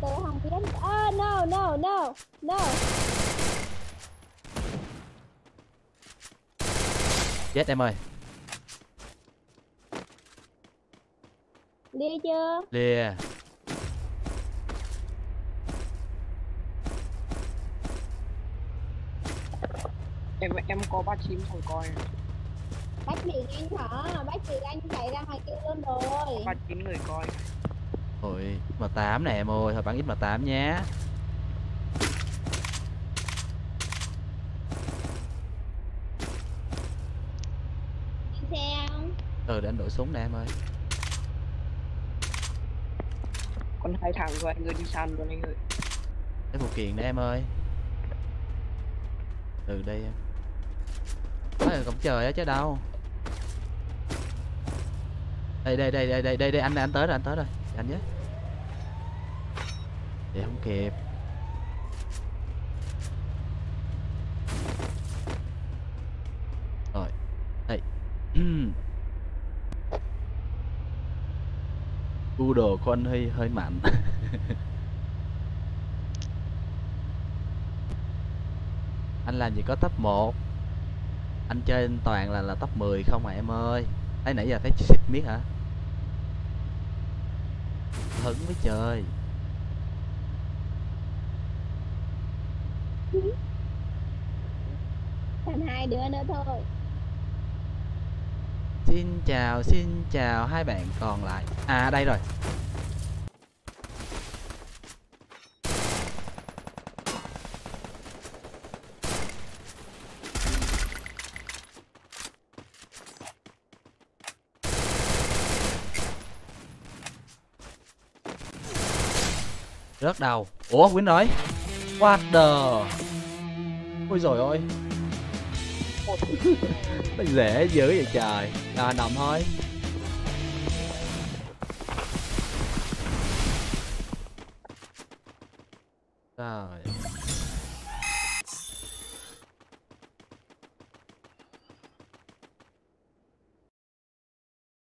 tôi không biết. Ah, no. Chết em ơi. Lìa chưa? Lìa. Em có 39 thằng coi. Bắt miệng anh hả? Bắt miệng anh chạy ra ngoài kia luôn rồi. 39 người coi. Ôi, M8 nè em ơi, thôi bắn ít M8 nhé. Đi xe không? Ừ, để anh đổi súng nè em ơi. Còn 2 thằng rồi, anh ơi đi săn rồi anh ơi. Để một kiện nè em ơi. Từ đây em. Đó là cổng trời á chứ đâu. Đây anh tới rồi. Anh nhé. Để không kịp. Rồi. Đây. Cú đồ của anh hơi mạnh. Anh làm gì có top 1. Anh chơi toàn là top 10 không à em ơi. Thấy nãy giờ thấy xịt miết hả? Hứng với trời. Thành 2 đứa nữa thôi. Xin chào hai bạn còn lại. À đây rồi. Rớt đầu. Ủa Quyến nói. What the. Ôi dồi ôi. Dễ dữ vậy trời. À nằm thôi. Rồi.